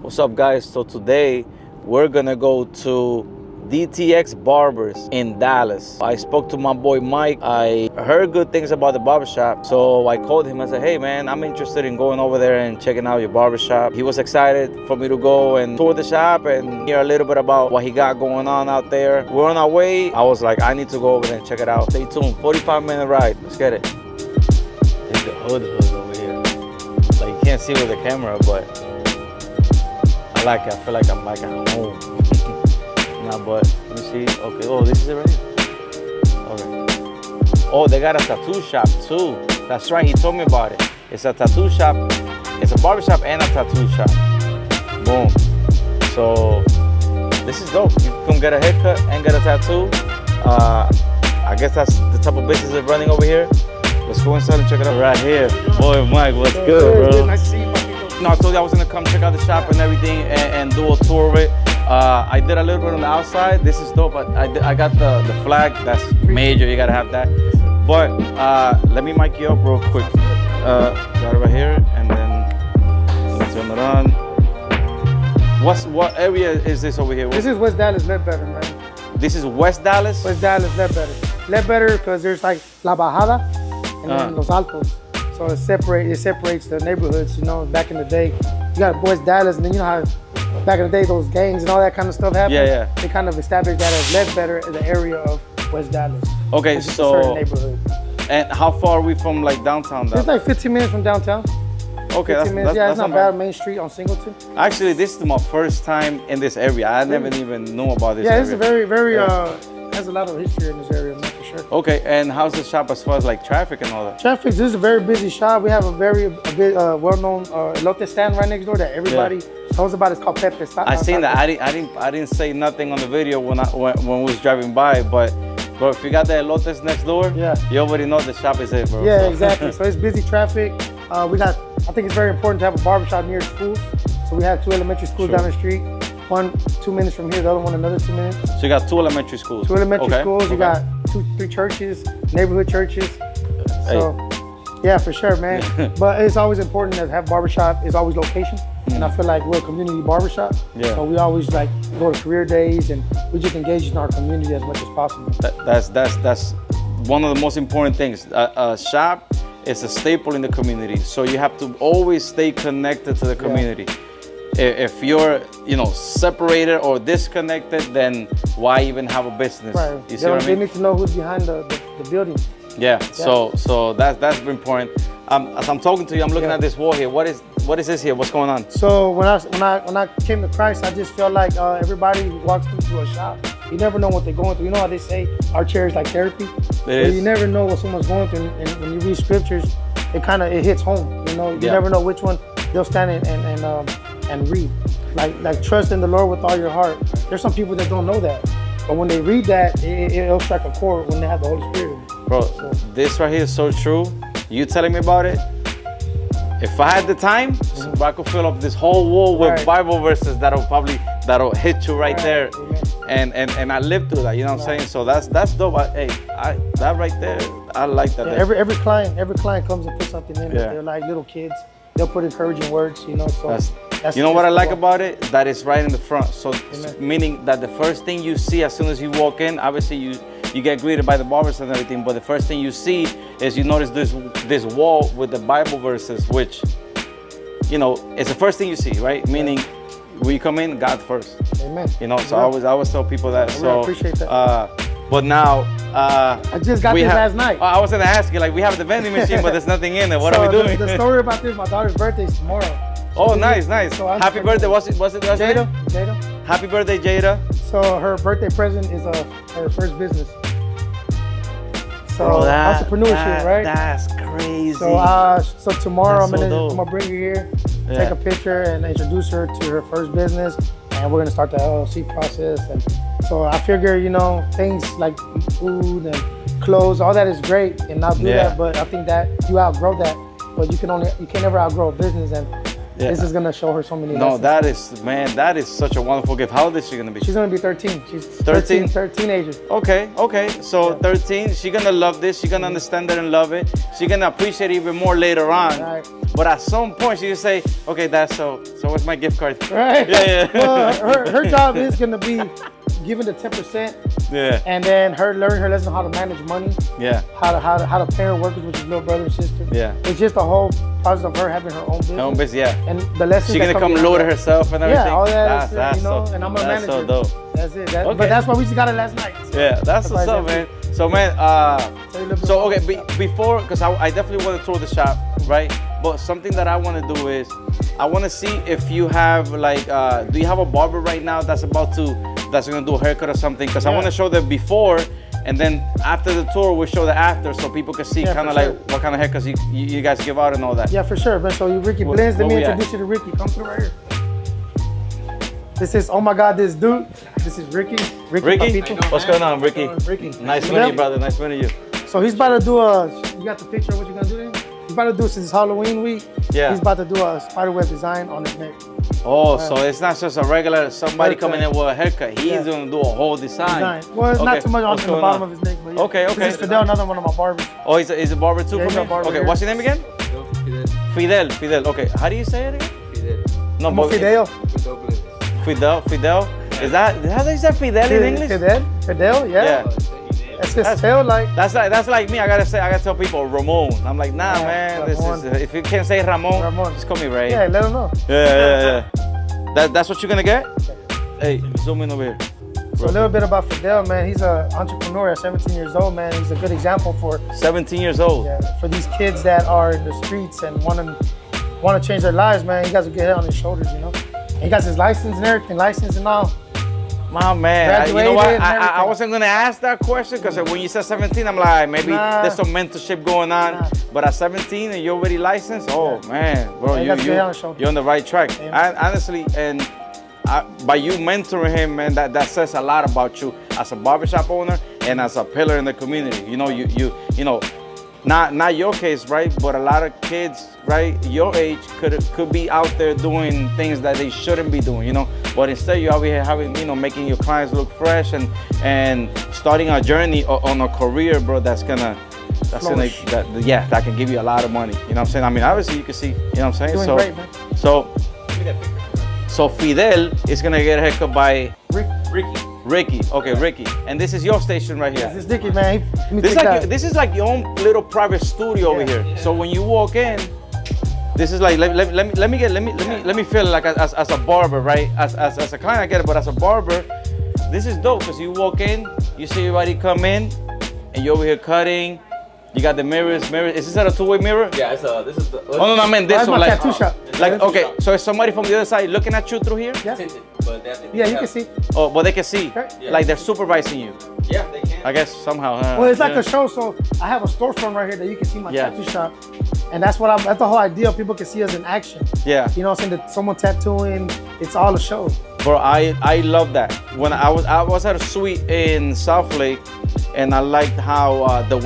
What's up, guys? So today we're gonna go to DTX Barbers in Dallas. I spoke to my boy Mike. I heard good things about the barbershop, so I called him and said, hey man, I'm interested in going over there and checking out your barbershop. He was excited for me to go and tour the shop and hear a little bit about what he got going on out there. We're on our way. I was like, I need to go over there and check it out. Stay tuned. 45-minute ride. Let's get it. It's the hood over here. Like, you can't see with the camera, but I like it. I feel like I'm like at home. But let me see. Okay, oh, this is it right here. Okay. Oh, they got a tattoo shop too. That's right, he told me about it. It's a tattoo shop. It's a barbershop and a tattoo shop. Boom. So this is dope. You can get a haircut and get a tattoo. I guess that's the type of business they're running over here. Let's go inside and check it out. Right here. Boy, Mike, what's good, bro? Nice to see you, Papito. No, I told you I was gonna come check out the shop and everything and do a tour of it. I did a little bit on the outside. This is dope. I got the flag. That's major. You gotta have that. But let me mic you up real quick. Got it right here, and then let's turn it on. What area is this over here? This is West Dallas, Ledbetter, man. This is West Dallas. West Dallas, Ledbetter. Ledbetter, because there's like La Bajada and then Los Altos. So it separates the neighborhoods. You know, back in the day, you got West Dallas, and then you know how. Back in the day, those gangs and all that kind of stuff happened. Yeah, yeah. They kind of established that as Ledbetter in the area of West Dallas. Okay, it's so. A certain neighborhood. And how far are we from like downtown? It's like 15 minutes from downtown. Okay, that's yeah, that's it's not bad. Main Street on Singleton. Actually, this is my first time in this area. I never even knew about this. Yeah, it's a very. Yeah. Has a lot of history in this area, man, for sure. Okay, and how's the shop as far as like traffic and all that? Traffic. This is a very busy shop. We have a well-known elote stand right next door that everybody. Yeah. Knows about. It's called Pepe. I seen that. I didn't say nothing on the video when we was driving by, but if you got the elotes next door, yeah, you already know the shop is it, bro. Yeah, so. Exactly. So it's busy traffic. I think it's very important to have a barbershop near school. So we have two elementary schools down the street. One 2 minutes from here, the other one another 2 minutes. So you got two elementary schools. Two elementary schools. Okay. You got three churches, neighborhood churches. So yeah, for sure, man. But it's always important to have barbershop. It's always location. And I feel like we're a community barbershop, yeah. So we always like go to career days, and we just engage in our community as much as possible. That's one of the most important things. A shop is a staple in the community, so you have to always stay connected to the community. Yeah. If you're, you know, separated or disconnected, then why even have a business? Right. You see what I mean? They need to know who's behind the building. Yeah. So that's important. As I'm talking to you, I'm looking at this wall here. What is this here? What's going on? So when I came to Christ, I just felt like everybody who walks through a shop, you never know what they're going through. You know how they say our chair is like therapy? You never know what someone's going through, and when you read scriptures, it hits home. You know, you never know which one they'll stand and read. Like trust in the Lord with all your heart. There's some people that don't know that, but when they read that, it'll strike a chord when they have the Holy Spirit. Bro, this right here is so true. You telling me about it? If I had the time, so I could fill up this whole wall with Bible verses that'll hit you right there. Yeah. And I lived through that, you know what I'm saying? So that's dope. That right there, I like that. Yeah, every client comes and puts something in it. They're like little kids. They'll put encouraging words, you know. So that's you know what I like about it? That it's right in the front. So meaning that the first thing you see as soon as you walk in, obviously you get greeted by the barbers and everything, but the first thing you see is you notice this wall with the Bible verses, which, you know, it's the first thing you see, right? Meaning, when you come in, God first. Amen. You know, so I always tell people that. So I appreciate that. But now, I just got this last night. I was gonna ask you, like, we have the vending machine, but there's nothing in it. What are we doing? The story about this, my daughter's birthday is tomorrow. Oh, nice. So happy birthday. Was it Jada? Happy birthday, Jada. So her birthday present is her first business. So entrepreneurship, right? That's crazy. So so tomorrow I'm gonna bring her here, take a picture, and introduce her to her first business, and we're gonna start the LLC process. And so I figure, you know, things like food and clothes, all that is great, and not do that. But I think that you outgrow that, but you can never outgrow a business. And Yeah. This is gonna show her so many lessons. That is, man, that is such a wonderful gift. How old is she gonna be? She's gonna be 13. She's 13? 13 ages. Okay, okay. So 13, she's gonna love this. She's gonna understand it and love it. She's gonna appreciate it even more later on. Right. But at some point, she just say, okay, that's so what's my gift card? Right. Yeah, yeah. Well, her job is gonna be given the 10%. Yeah. And then her learning her lesson how to manage money. Yeah. How to parent workers with your little brother and sister. Yeah. It's just a whole process of her having her own business. Her own business, yeah. And the lessons she's gonna come load herself and everything. Yeah, all that. That's, you know, so, and I'm a manager. That's so dope. That's it. That's, okay. But that's why we just got it last night. So yeah, that's what's up, man. So man, so okay, before, because I definitely want to tour the shop, right? But something that I want to do is, I want to see if you have like, do you have a barber right now that's about to? That's gonna do a haircut or something, because I want to show the before, and then after the tour we'll show the after, so people can see kind of like what kind of haircuts you guys give out and all that. Yeah, for sure, man. So you Ricky Blends, let me introduce you to Ricky. Come through right here. This is, oh my God, this dude. This is Ricky. Ricky Papito. What's going on, Ricky? Ricky. Nice meeting you, brother. Nice meeting you. So he's about to do a. You got the picture of what you're gonna do then? He's about to do, since it's Halloween week. Yeah. He's about to do a spiderweb design on his neck. Oh, so it's not just a regular somebody haircut. Coming in with a haircut. He's gonna do a whole design. Well, it's not too much on the bottom of his neck, but yeah. Okay, okay. This is Fidel, another one of my barbers. Oh, he's a barber too? Yeah, barber. Okay, what's your name again? Fidel. Fidel, okay. How do you say it again? Fidel. No, but Fidel. Fidel, Fidel. Is that, how do you say Fidel in English? Fidel, Fidel, yeah. It's just feel like. That's like me. I gotta tell people Ramon. I'm like, nah, man. This is, if you can't say Ramon, just call me Ray. Yeah, let them know. Yeah. That's what you're gonna get. Hey, zoom in over here. So a little bit about Fidel, man. He's an entrepreneur at 17 years old, man. He's a good example for 17 years old. Yeah, for these kids that are in the streets and want to change their lives, man. You guys will get it on his shoulders, you know. And he got his license and everything, license and all. My man, you know what? I wasn't gonna ask that question, because when you said 17, I'm like, maybe there's some mentorship going on. But at 17 and you're already licensed, oh man, bro, you're on the right track. Honestly, and by you mentoring him, man, that says a lot about you as a barbershop owner and as a pillar in the community. You know, you know, not your case, right? But a lot of kids, right, your age could be out there doing things that they shouldn't be doing, you know. But instead, you're out here having, you know, making your clients look fresh and starting a journey on a career, bro. That can give you a lot of money. You know what I'm saying? I mean, obviously, you can see. You know what I'm saying? Doing great, man. So Fidel is gonna get haircut by Ricky, okay, Ricky. And this is your station right here. This is Ricky, man. This is like your own little private studio over here. Yeah. So when you walk in, this is like let me feel like as a barber, right? As a client, I get it, but as a barber, this is dope, because you walk in, you see everybody come in, and you're over here cutting. You got the mirrors. Is this a two-way mirror? Yeah, it's a. This is the. Oh no, I meant this one. Like, okay, so is somebody from the other side looking at you through here? Yeah. Yeah, you can see. Oh, but they can see. Yeah. Like they're supervising you. Yeah, they can. I guess somehow. Well, it's like a show. So I have a storefront right here that you can see my tattoo shop, and that's what I'm. That's the whole idea. People can see us in action. Yeah. You know what I'm saying? That someone tattooing. It's all a show. Bro, I love that. When I was at a suite in South Lake, and I liked how the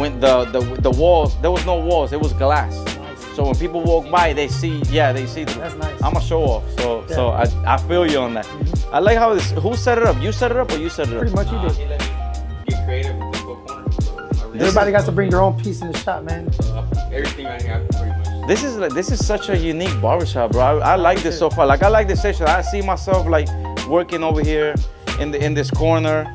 walls, there was no walls, it was glass. Nice. So when people walk by, they see through. That's nice. I'm a show off, so I feel you on that. I like how this. Who set it up? You set it up, or you set it up? Pretty much you did. He let me get creative with this corner. So everybody got to bring their own piece in the shop, man. Everything right here, pretty much. This is such a unique barbershop, bro. I like this so far. Like I like this station. I see myself like working over here in this corner.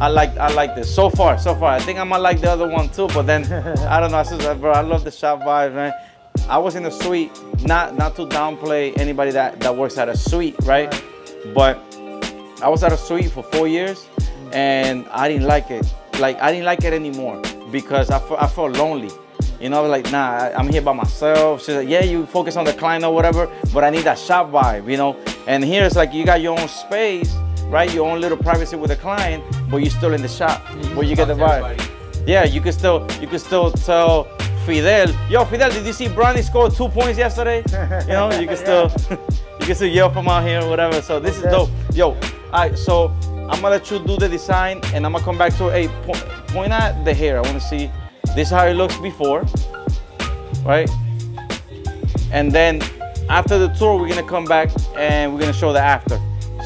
I like this so far. I think I might like the other one too, but then I don't know. I said, bro, I love the shop vibe, man. I was in the suite, not to downplay anybody that works at a suite, right? But I was at a suite for 4 years, and I didn't like it. Like I didn't like it anymore, because I felt lonely. You know, like, nah, I'm here by myself. She's like, yeah, you focus on the client or whatever, but I need that shop vibe, you know? And here it's like you got your own space, right? Your own little privacy with the client, but you're still in the shop, but you get the vibe. Yeah, you can still tell Fidel, yo, Fidel, did you see Bronny score 2 points yesterday? You know, you can still, you can still yell from out here or whatever. So this is dope. Yo, all right, so I'm gonna let you do the design, and I'm gonna come back to, hey, point at the hair. I wanna see. This is how it looks before, right? And then after the tour, we're gonna come back and we're gonna show the after.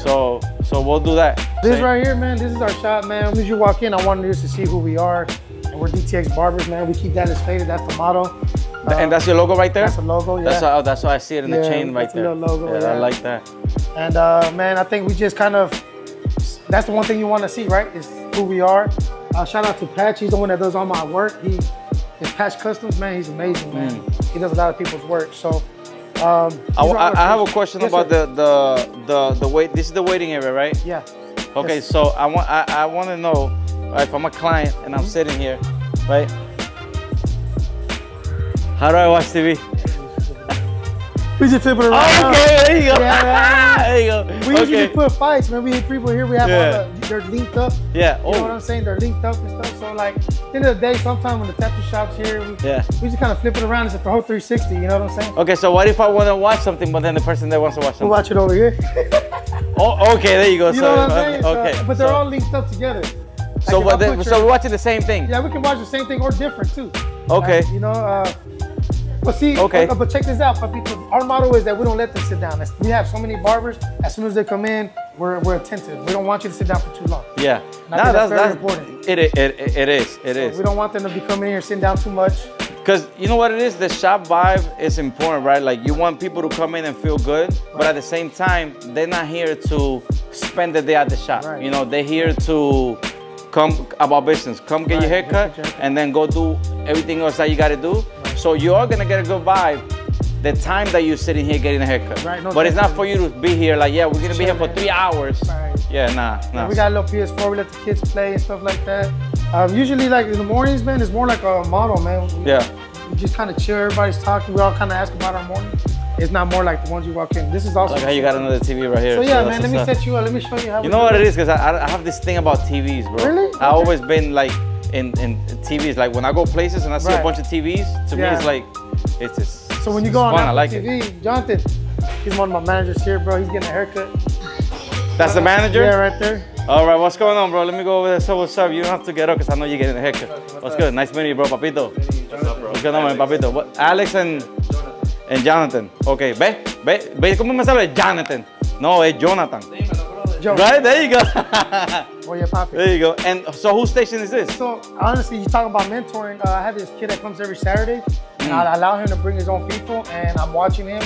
So we'll do that. This right here, man, this is our shop, man. As you walk in, I wanted you to see who we are. And we're DTX Barbers, man. We keep that as faded. That's the motto. And that's your logo right there? That's the logo, yeah. That's how I see it in the chain right there. That's the logo, yeah, I like that. And man, I think we just kind of, that's the one thing you want to see, right? Is who we are. Shout out to Patch. He's the one that does all my work. It's Patch Customs, man. He's amazing, man. He does a lot of people's work. So I have a question about the wait. This is the waiting area, right? Yeah. Okay, yes. So I want to know, if I'm a client and I'm sitting here, right? How do I watch TV? We just flip it around. Oh, okay, there you go. Yeah, there you go. We usually put fights, man. We have people here. We have all the, they're linked up. Yeah. You know what I'm saying? They're linked up and stuff. So like, at the end of the day, sometimes when the tattoo shop's here, we just kind of flip it around. It's like the whole 360. You know what I'm saying? Okay. So what if I want to watch something, but then the person that wants to watch something? We'll watch it over here. Oh, okay. There you go. You know what I'm saying? Okay. So, but they're all linked up together. So like so we're watching the same thing. Yeah, we can watch the same thing or different too. Okay. You know. But see, but check this out, Papito. Our motto is that we don't let them sit down. We have so many barbers. As soon as they come in, we're attentive. We don't want you to sit down for too long. Yeah, no, that's important. It is. We don't want them to be coming in here sitting down too much. Because you know what it is, the shop vibe is important, right? Like you want people to come in and feel good, but at the same time, they're not here to spend the day at the shop. Right. You know, they're here to come about business. Come get your haircut and then go do everything else that you got to do. So you are gonna get a good vibe the time that you're sitting here getting a haircut. Right, no, but it's not for you to be here like, yeah, we're gonna be here for 3 hours. Right. Yeah, nah. We got a little PS4, we let the kids play and stuff like that. Usually like in the mornings, man, it's more like a model, man. We just kind of chill, everybody's talking, we all kind of ask about our morning. It's not more like the ones you walk in. This is also like how you got another TV right here. So yeah, man, let me set you up, let me show you how. You know what it is, because I have this thing about TVs, bro. Really? I've always been like, in TVs, like when I go places and I see a bunch of TVs, to me it's like, it's just so when you go on Apple TV, Jonathan, he's one of my managers here, bro. He's getting a haircut. That's the manager? Yeah, right there. All right, what's going on, bro? Let me go over there. So what's up? You don't have to get up because I know you're getting a haircut. What's good? Nice meeting you, bro, Papito. What's up, bro? What's going on, man, Papito? What? Alex and Jonathan. Okay, ve cómo me sale Jonathan. No, es Jonathan. Right, there you go. Well, yeah, Papi. There you go. And so whose station is this? So honestly, you're talking about mentoring. I have this kid that comes every Saturday, and I allow him to bring his own people, and I'm watching him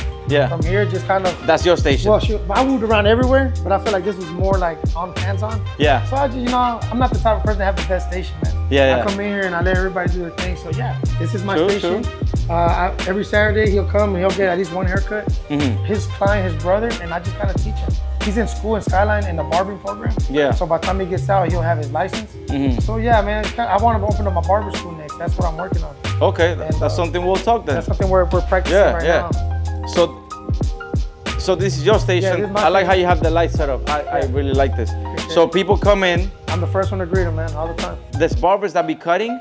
from here, just kind of. That's your station. Well, shoot, I moved around everywhere, but I feel like this was more like on hands-on. Yeah. So I just, you know, I'm not the type of person to have the best station, man. Yeah, I come in here and I let everybody do their thing. So yeah, this is my station. Every Saturday he'll come and he'll get at least one haircut. His client, his brother, and I just kind of teach him. He's in school in Skyline in the barbering program. Yeah. So by the time he gets out, he'll have his license. So yeah, man, I want to open up my barber school next. That's what I'm working on. Okay, and, that's something we'll talk then. That's something we're practicing right now. So this is your station. Yeah, I like how you have the lights set up. I really like this. So people come in. I'm the first one to greet them, man, all the time. There's barbers that be cutting,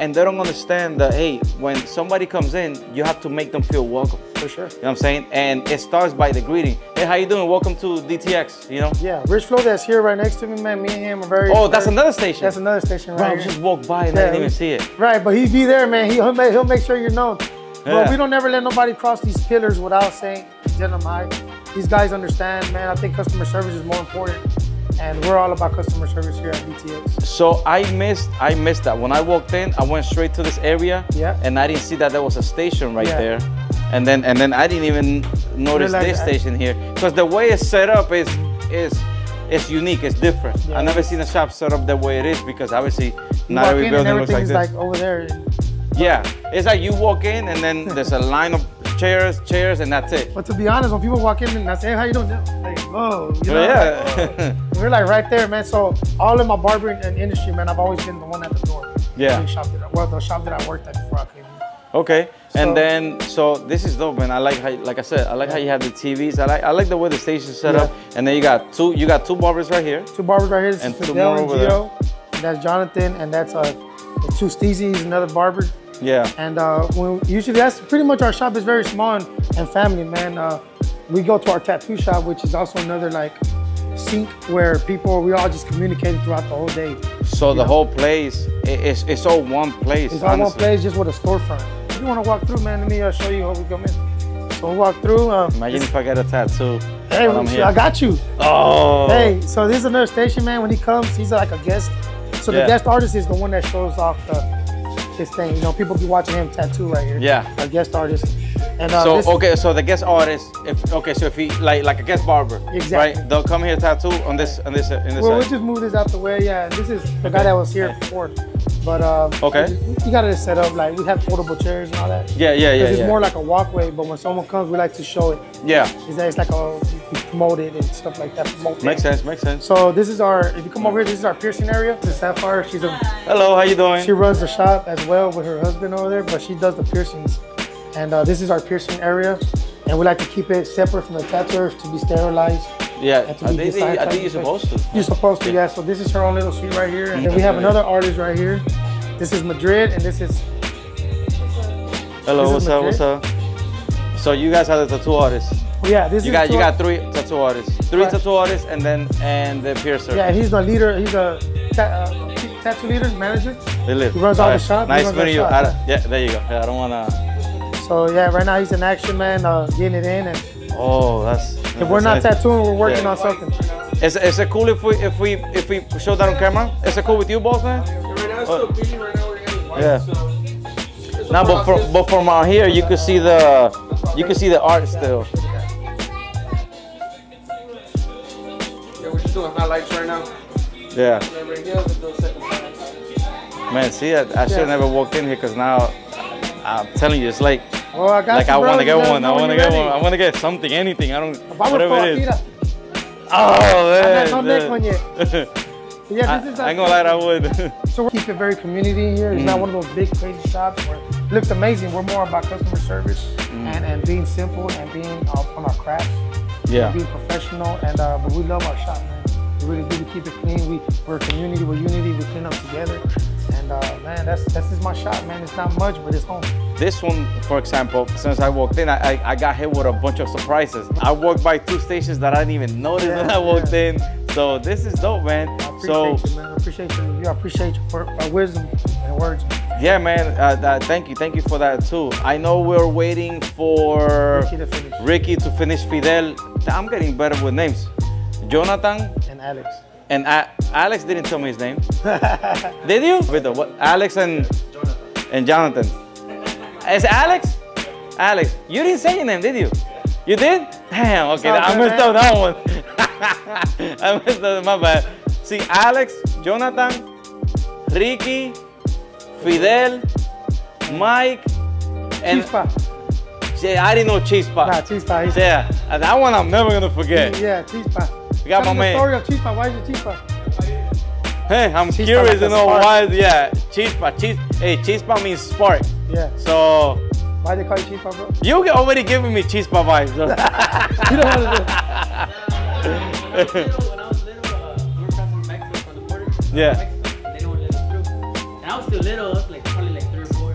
and they don't understand that, hey, when somebody comes in, you have to make them feel welcome. For sure. You know what I'm saying? And it starts by the greeting. Hey, how you doing? Welcome to DTX, you know? Yeah, Rich Flo that's here right next to me, man. Me and him are very... Oh, that's another station. That's another station right here. Bro, I just walked by and I didn't even see it. Right, but he'd be there, man. He'll make sure you're known. But we don't ever let nobody cross these pillars without saying, gentlemen, these guys understand, man. I think customer service is more important. And we're all about customer service here at DTX. So I missed that. When I walked in, I went straight to this area. Yeah. And I didn't see that there was a station right there. And then I didn't even notice this station here. Because the way it's set up is unique, it's different. Yeah. I've never seen a shop set up the way it is because obviously not every building looks like this. Like over there. Yeah. It's like you walk in and then there's a line of chairs, and that's it. But to be honest, when people walk in and I say, hey, how you doing? Like, whoa. You know, like, whoa. We're like right there, man. So all in my barbering industry, man, I've always been the one at the door. Yeah. The shop that I worked at before I came in. Okay. So, and then, so this is dope, man. I like how, like I said, I like how you have the TVs. I like the way the station's set up. And then you got two barbers right here. Two barbers right here. This and is Fidel two more over and Gio. And that's Jonathan, and that's the two Steezies, another barber. Yeah. And usually that's pretty much our shop is very small and family, man. We go to our tattoo shop, which is also another like sink where we all just communicated throughout the whole day. So the whole place, it's all one place. It's all one place, just with a storefront. If you want to walk through, man, let me show you how we come in. So we'll walk through. Imagine if I got a tattoo. Hey, I'm here. I got you. Oh. Hey, so this is another station, man. When he comes, he's like a guest. So the guest artist is the one that shows off his thing. You know, people be watching him tattoo right here. Yeah. A guest artist. And, so okay, so the guest artist, so if he like a guest barber, exactly, right? They'll come here tattoo on this in this. Well, we'll just move this out the way. Yeah, this is the guy that was here before, but you got it set up like we have foldable chairs and all that. It's more like a walkway, but when someone comes, we like to show it. Yeah, is that it's like a promoted and stuff like that. Makes sense. So this is our. If you come over here, this is our piercing area. This is Sapphire. She's a. Hello, how you doing? She runs the shop as well with her husband over there, but she does the piercings. And this is our piercing area, and we like to keep it separate from the tattooers to be sterilized. Yeah, I think you're supposed to. You're supposed to, yeah. So this is her own little suite right here, and then we have another artist right here. This is Madrid, and this is. Hello, what's up? So you guys have the tattoo artist. Yeah, you got three tattoo artists, and the piercer. Yeah, he's the leader. He's a tattoo leader, manager. He runs all the shop. Nice meeting you. Yeah, there you go. Yeah, I don't wanna. So yeah, right now he's an action man, getting it in. And if we're not tattooing, we're working on something. Is it cool if we show that on camera? Is it cool with you, boss man? Right now it's still busy. Right now we're getting white. Yeah. Now, but from out here, you can see the art still. Yeah, we're just doing highlights right now. Yeah. Man, see, I should have never walked in here because now I'm telling you, it's like. Well, I want to get something, anything. I don't. Whatever it is. I ain't gonna lie, I would. So we keep it very community here. It's not one of those big crazy shops where it looks amazing. We're more about customer service and being simple and being on our craft. Yeah. Being professional and but we love our shop, man. We really do. We keep it clean. We're a community. We're unity. We clean up together. And man, that's just my shop, man. It's not much, but it's home. This one, for example, since I walked in, I got hit with a bunch of surprises. I walked by two stations that I didn't even notice when I walked in. So this is dope, man. I appreciate you for wisdom and words. Man. Yeah, man. Thank you for that too. I know we're waiting for Ricky to finish Fidel. I'm getting better with names. Jonathan and Alex. And Alex didn't tell me his name. Did you? Alex and Jonathan. Is it Alex? Alex, you didn't say your name, did you? You did? Damn, okay, I messed up that one. I messed up, my bad. See, Alex, Jonathan, Ricky, Fidel, Mike, and... Chispa. I didn't know Chispa. Nah, Chispa. Yeah, that one I'm never going to forget. Yeah, Chispa. We got my man. The story of Chispa. Why is it Chispa? Hey, I'm curious to know why. Yeah, Chispa. Hey, Chispa means spark. Yeah. So. Why they call you Chispa, bro? You already giving me Chispa vibes. Bro. You don't want to do it. When I was little, we were passing Mexico on the border. Yeah. Mexico, they don't let us through. And I was still little, like probably like 3 or 4.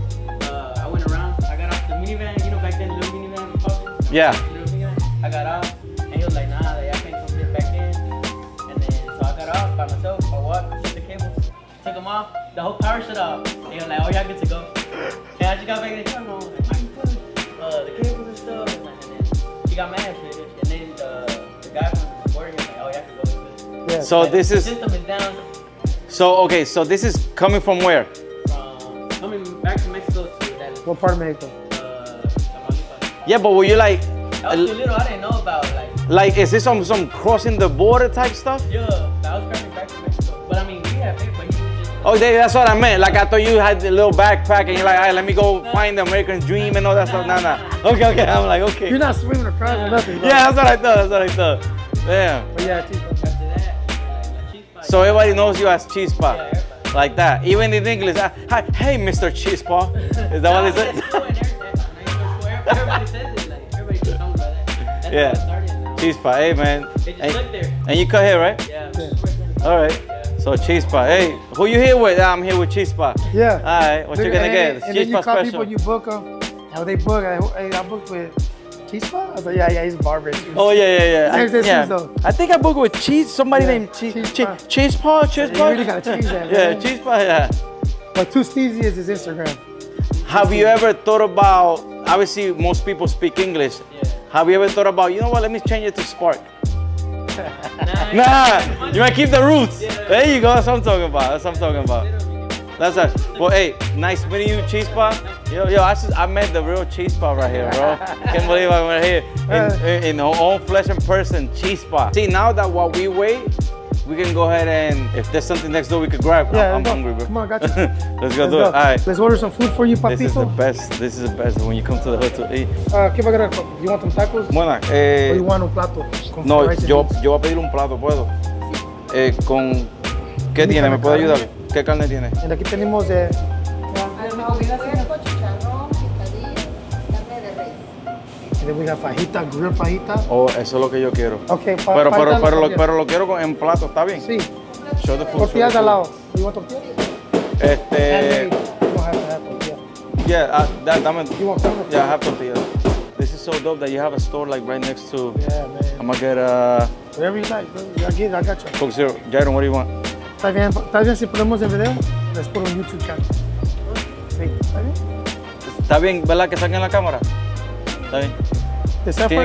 I went around. I got off the minivan. You know, back then, little minivan. Yeah. I got off. And he was like, nah, they by myself, I walked, took the cables, took them off, the whole power shut off. They were like, oh, y'all good to go. And I just got back in the car, and I was like, why you putting the cables and stuff? And then she got mad, bitch. And then the guy from the board, he was like, oh, y'all can go. Yeah. So like, this is... The system is down. So, okay, so this is coming from where? From... Coming back from Mexico to Dallas. What part of Mexico? Malify. Yeah, but were you like... I was too little, I didn't know about, like... Like, is this some crossing the border type stuff? Yeah. I was driving back to Mexico, but I mean, we had paper, but he was just... Oh, that's what I meant. Like, I thought you had a little backpack, and you're like, all right, let me go find the American dream and all that stuff. Nah. Okay, I'm like, okay. You're not swimming across or nothing, bro. Yeah, that's what I thought. Damn. But yeah, Chispa. After that, Chispa. So everybody knows you as Chispa. Yeah, everybody. Like that. Even in English, hi, hey, Mr. Chispa. Is that what they said? Everybody says it, like, everybody just talking about that. That's how it started. Chispa, hey man. They just look there. And you cut hair, right? Yeah. All right. Yeah. So Chispa, hey, who you here with? I'm here with Chispa. Yeah. All right. What you gonna get? It's Chispa special. And then you call people, you book them. How they book? I booked with Chispa. I was like, yeah, he's a barber. Oh yeah. I think I booked with somebody named Chispa. You really gotta change that. Yeah, man. Chispa. Yeah. But Too Steezy is his Instagram. Have you ever thought about? obviously most people speak English. Yeah. Have you ever thought about, you know what, let me change it to Spark? Nah, you might keep the roots. Yeah. There you go, that's what I'm talking about. That's what I'm talking about. That's us. Well, hey, nice meeting you, Chispa. Yo, I met the real Chispa right here, bro. Can't believe I'm right here in her own flesh and person, Chispa. See, now that while we wait, we can go ahead and if there's something next door we could grab. Yeah, I'm hungry, bro. Come on, got you. Let's go do it. All right. Let's order some food for you, Papito. This is the best. This is the best when you come to the hood to eat. ¿Qué va a querer? You want some tacos? Bueno, o you want un plato? No, yo voy a pedir un plato, ¿puedo? Con ¿qué tiene? ¿Me puede ayudar? ¿Qué carne tiene? Aquí tenemos de and then we have fajita, grilled fajita. Oh, eso es lo que yo quiero. Okay, pero lo quiero en plato, ¿está bien? Sí. Show the food. Tortillas al lado. You want tortillas? Este. You don't have to have tortillas. Yeah, you want some? Yeah, I have tortillas. This is so dope that you have a store like right next to. Yeah, man. I'm gonna get a. Whatever you like, bro. I got you. Coke Zero. Jaron, what do you want? Está bien si ponemos el video. Les pongo un YouTube channel. Sí, está bien. Está bien, ¿verdad? Que saquen la cámara.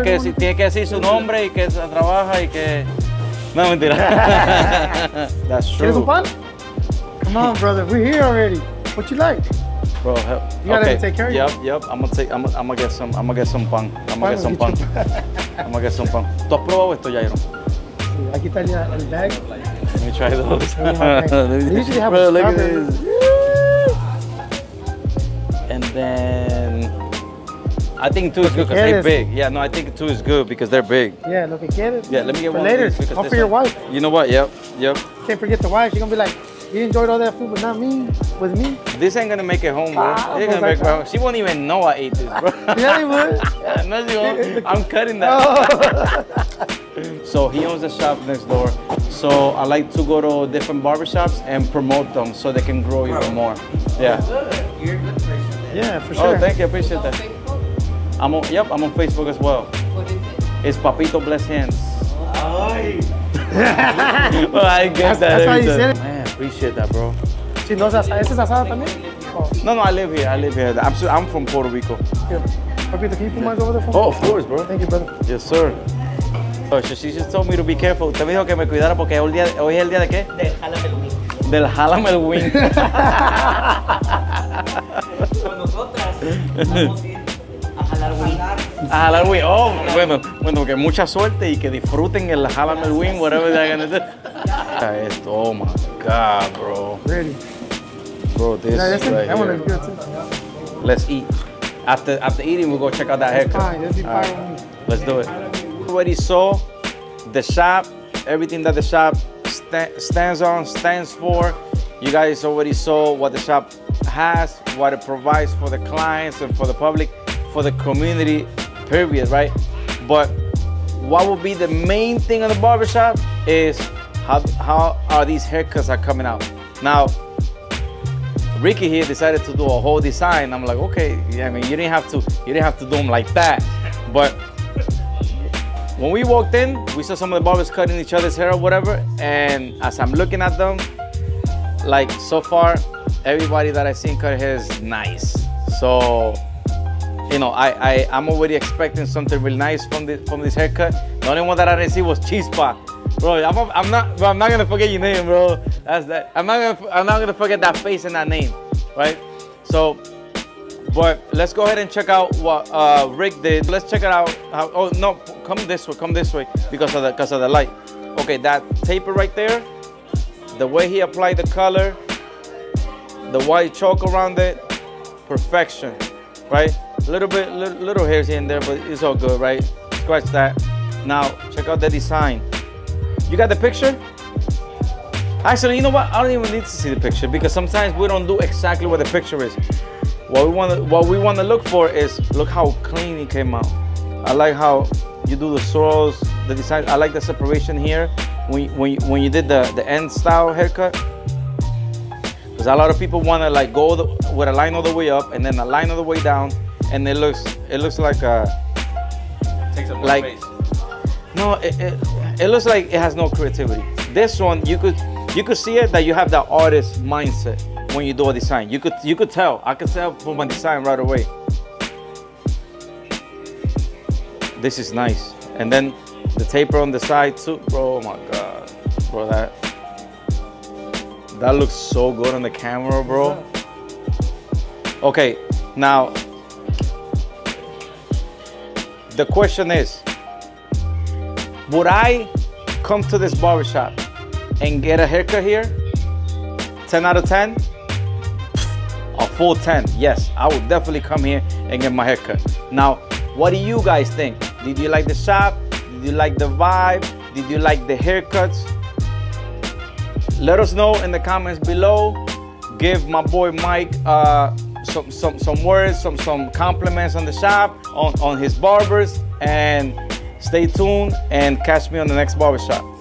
Tiene que decir su nombre y que trabaja y que... No, mentira. That's true. ¿Quieres un pan? Come on, brother. We're here already. What you like? Bro, help. You gotta take care of you. Yep. I'm gonna get some. I'm gonna get some pan. I'm gonna get some pan. ¿Tú has probado esto, Jairo? Sí, aquí está el bag. Let me try those. They usually have a strawberry. And then... I think two is good because they're big. Yeah, no, I think two is good because they're big. Yeah, look, get it. Yeah, let me get one later. Offer your wife. You know what? Yep. Can't forget the wife. She's gonna be like, you enjoyed all that food, but not me. With me. This ain't gonna make it home, bro. It ain't gonna make it home. She won't even know I ate this, bro. Yeah, you would. Yeah, I'm cutting that. Oh. So he owns a shop next door. So I like to go to different barbershops and promote them so they can grow even more. Yeah. You're a good person. Yeah, for sure. Oh, thank you. I appreciate that. I'm on Facebook as well. What is it? It's Papito_blessedhands. Well, I guess that's how you said it. Man, appreciate that, bro. She knows asada. ¿Es asada también? No, I live here. I'm from Puerto Rico. Yeah. Papito, can you put mine over there for me? Oh, of course, bro. Thank you, brother. Yes, sir. Oh, she just told me to be careful. Usted me dijo que me cuidara porque hoy es el día de qué? Del Jálame el Wing. Del Jálame el Wing. Con nosotras vamos a ir. Jalar wing. Oh, bueno, que mucha suerte y que disfruten el Jálame el Wing, whatever they're gonna do. Esto, oh my God, bro. Really? Bro, this is right here. Let's eat. After eating, we'll go check out that haircut. Let's do it. You already saw the shop, everything that the shop stands for. You guys already saw what the shop has, what it provides for the clients and for the public. For the community, period, right? But what would be the main thing on the barbershop is how are these haircuts are coming out. Now, Ricky here decided to do a whole design. I'm like, okay, yeah, I mean, you didn't have to do them like that. But when we walked in, we saw some of the barbers cutting each other's hair or whatever. And as I'm looking at them, like so far, everybody that I've seen cut hair is nice. So. You know, I'm already expecting something real nice from this haircut. The only one that I didn't see was Chispa, bro. I'm not gonna forget your name, bro. That's that. I'm not gonna forget that face and that name, right? So, but let's go ahead and check out what Rick did. Let's check it out. Oh no, come this way, because of the light. Okay, that taper right there. The way he applied the color, the white chalk around it, perfection, right? Little hairs here and there, but it's all good, right? Scratch that. Now, check out the design. You got the picture? Actually, you know what? I don't even need to see the picture because sometimes we don't do exactly what the picture is. What we want to look for is, look how clean it came out. I like how you do the swirls, the design. I like the separation here when you did the end style haircut. Because a lot of people want to like go with a line all the way up and then a line all the way down. And it looks like a takes up like space. No, it looks like it has no creativity. This one you could see it that you have that artist mindset when you do a design. You could tell. I could tell from my design right away. This is nice. And then the taper on the side too, bro. Oh my God, bro, that looks so good on the camera, bro. Okay, now the question is, would I come to this barbershop and get a haircut here? 10 out of 10? A full 10, yes. I would definitely come here and get my haircut. Now, what do you guys think? Did you like the shop? Did you like the vibe? Did you like the haircuts? Let us know in the comments below. Give my boy Mike some words, some compliments on the shop, on his barbers, and stay tuned and catch me on the next barbershop.